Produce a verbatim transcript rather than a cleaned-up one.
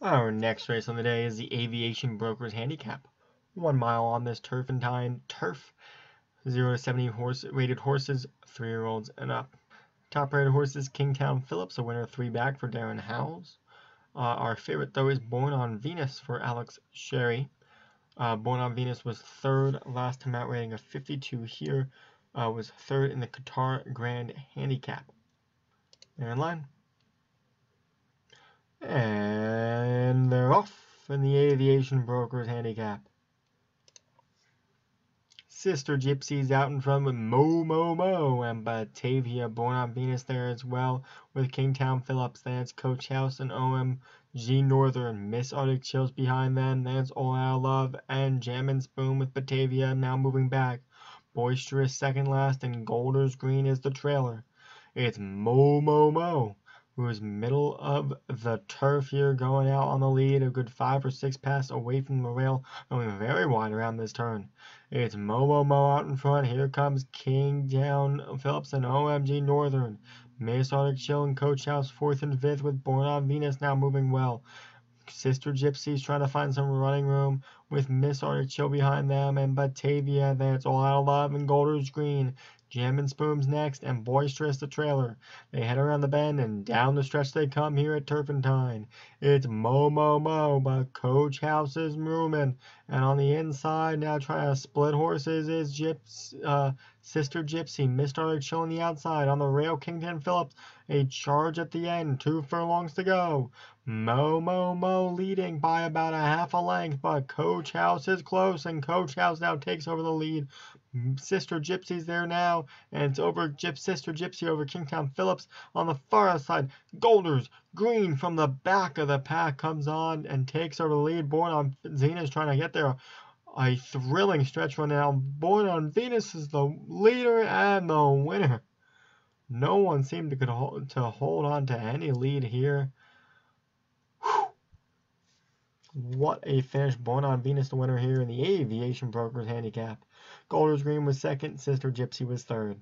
Our next race on the day is the Aviation Brokers Handicap. One mile on this Turfentine turf. zero to seventy horse rated horses, three year olds and up. Top rated horses, Kingtown Phillips, a winner three back for Darren Howells. Uh, our favorite, though, is Born on Venus for Alex Sherry. Uh, Born on Venus was third last time out, rating of fifty-two here. Uh, was third in the Qatar Grand Handicap. They're in line. And they're off in the Aviation Brokers Handicap. Sister Gypsies out in front with Mo Mo Mo and Batavia. Born on Venus there as well with Kingtown Phillips. Then it's Coach House and O M G Northern. Miss Arctic Chill's behind them. Then it's All Out of Love and Jam and Spoon with Batavia now moving back. Boisterous second last and Golders Green is the trailer. It's Mo Mo Mo, who is middle of the turf here, going out on the lead, a good five or six pass away from the rail, going very wide around this turn. It's Mo Mo Mo out in front. Here comes Kingtown Phillips and O M G Northern. Miss Arctic Chill and Coach House fourth and fifth with Born on Venus now moving well. Sister Gypsies trying to find some running room with Miss Arctic Chill behind them and Batavia. That's All Out of Love and Golders Green. Jam and Spoon's next and Boisterous the trailer. They head around the bend and down the stretch they come here at Turfentine. It's Mo Mo Mo, but Coach House is moving. And on the inside now trying to split horses is Gyps, uh, Sister Gypsy. Miss Arctic Chill on the outside. On the rail, Kington Phillips. A charge at the end. Two furlongs to go. Mo Mo Mo leading by about a half a length, but Coach House is close, and Coach House now takes over the lead. Sister Gypsy's there now, and it's over Gyp Sister Gypsy over Kingtown Phillips. On the far outside, Golders Green from the back of the pack comes on and takes over the lead. Born on Zena's trying to get there. A thrilling stretch run now. Born on Venus is the leader and the winner. No one seemed to could hold, to hold on to any lead here. What a finish. Born on Venus the winner here in the Aviation Brokers Handicap. Golders Green was second. Sister Gypsy was third.